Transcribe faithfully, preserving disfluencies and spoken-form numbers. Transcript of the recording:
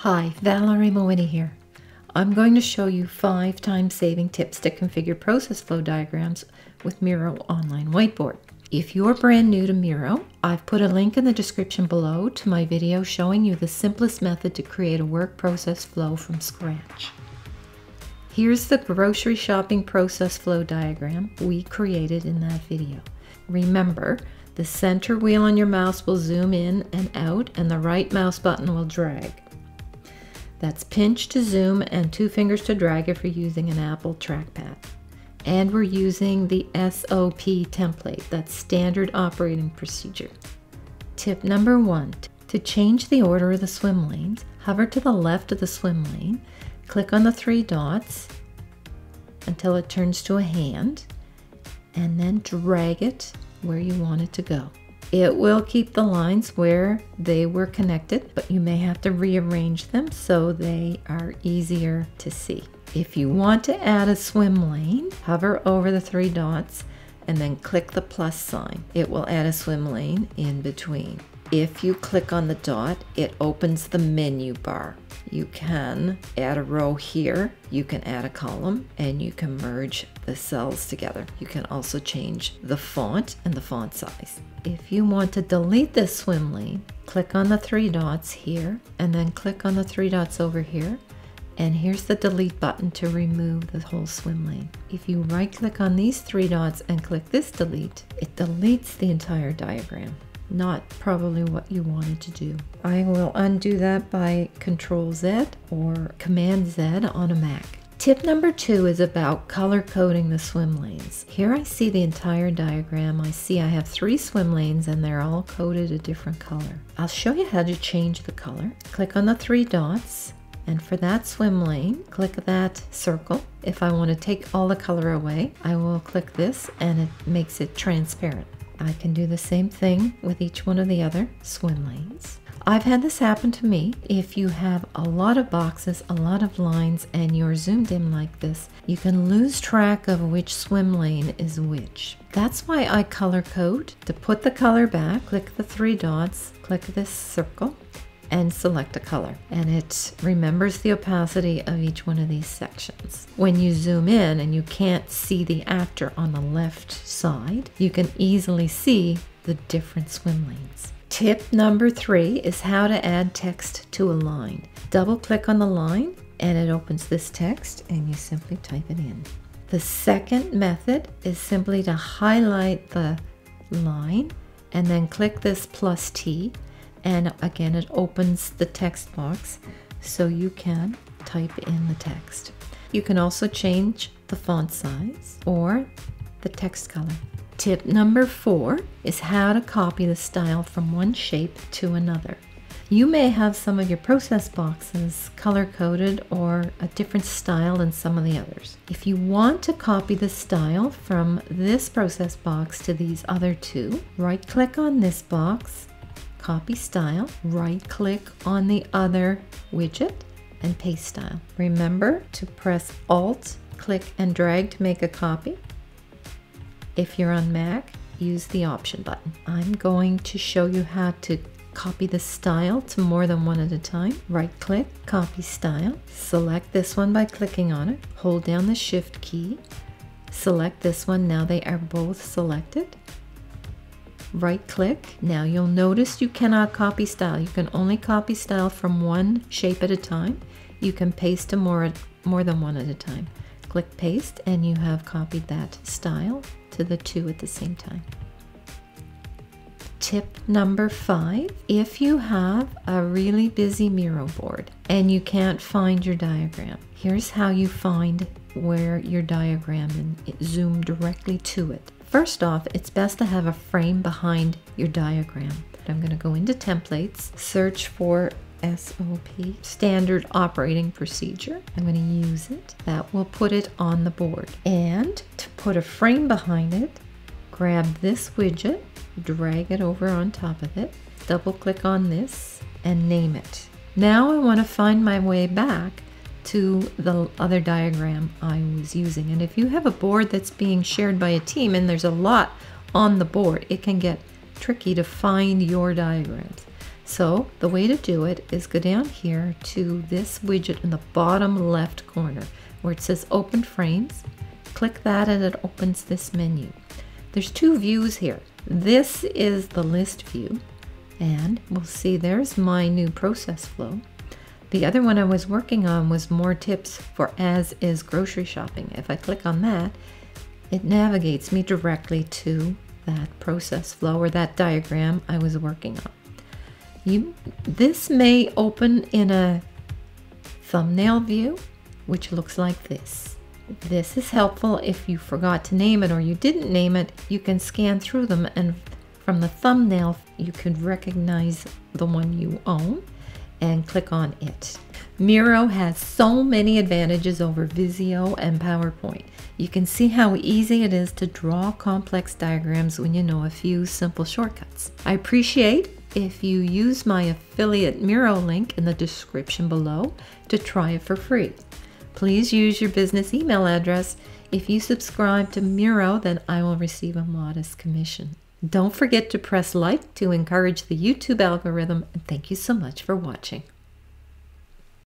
Hi, Valerie Mowini here. I'm going to show you five time-saving tips to configure process flow diagrams with Miro Online Whiteboard. If you're brand new to Miro, I've put a link in the description below to my video showing you the simplest method to create a work process flow from scratch. Here's the grocery shopping process flow diagram we created in that video. Remember, the center wheel on your mouse will zoom in and out, and the right mouse button will drag. That's pinch to zoom and two fingers to drag if you're using an Apple trackpad. And we're using the S O P template, that's standard operating procedure. Tip number one, to change the order of the swim lanes, hover to the left of the swim lane, click on the three dots until it turns to a hand, and then drag it where you want it to go. It will keep the lines where they were connected, but you may have to rearrange them so they are easier to see. If you want to add a swim lane, hover over the three dots and then click the plus sign. It will add a swim lane in between. If you click on the dot, it opens the menu bar. You can add a row here, you can add a column, and you can merge the cells together. You can also change the font and the font size. If you want to delete this swim lane, click on the three dots here, and then click on the three dots over here, and here's the delete button to remove the whole swim lane. If you right-click on these three dots and click this delete, it deletes the entire diagram. Not probably what you wanted to do. I will undo that by control Z or command Z on a Mac. Tip number two is about color coding the swim lanes. Here I see the entire diagram. I see I have three swim lanes and they're all coded a different color. I'll show you how to change the color. Click on the three dots, and for that swim lane, click that circle. If I want to take all the color away, I will click this and it makes it transparent. I can do the same thing with each one of the other swim lanes. I've had this happen to me. If you have a lot of boxes, a lot of lines, and you're zoomed in like this, you can lose track of which swim lane is which. That's why I color code. To put the color back, click the three dots, click this circle, and select a color. And it remembers the opacity of each one of these sections. When you zoom in and you can't see the actor on the left side, you can easily see the different swim lanes. Tip number three is how to add text to a line. Double click on the line and it opens this text and you simply type it in. The second method is simply to highlight the line and then click this plus T, and again it opens the text box so you can type in the text. You can also change the font size or the text color. Tip number four is how to copy the style from one shape to another. You may have some of your process boxes color-coded or a different style than some of the others. If you want to copy the style from this process box to these other two, right-click on this box, copy style, right click on the other widget and paste style. Remember to press Alt, click and drag to make a copy. If you're on Mac, use the option button. I'm going to show you how to copy the style to more than one at a time. Right click, copy style, select this one by clicking on it, hold down the shift key, select this one, now they are both selected. Right click. Now you'll notice you cannot copy style. You can only copy style from one shape at a time. You can paste to more, more than one at a time. Click paste and you have copied that style to the two at the same time. Tip number five, if you have a really busy Miro board and you can't find your diagram, here's how you find where your diagram and zoom directly to it. First off, it's best to have a frame behind your diagram. I'm going to go into templates, search for S O P, standard operating procedure. I'm going to use it. That will put it on the board. And to put a frame behind it, grab this widget, drag it over on top of it, double click on this and name it. Now I want to find my way back to the other diagram I was using. And if you have a board that's being shared by a team and there's a lot on the board, it can get tricky to find your diagrams. So the way to do it is go down here to this widget in the bottom left corner where it says Open Frames. Click that and it opens this menu. There's two views here. This is the list view, and we'll see there's my new process flow. The other one I was working on was more tips for as-is grocery shopping. If I click on that, it navigates me directly to that process flow or that diagram I was working on. You, this may open in a thumbnail view, which looks like this. This is helpful if you forgot to name it or you didn't name it. You can scan through them, and from the thumbnail you can recognize the one you own and click on it. Miro has so many advantages over Visio and PowerPoint. You can see how easy it is to draw complex diagrams when you know a few simple shortcuts. I appreciate if you use my affiliate Miro link in the description below to try it for free. Please use your business email address. If you subscribe to Miro, then I will receive a modest commission. Don't forget to press like to encourage the YouTube algorithm, and thank you so much for watching.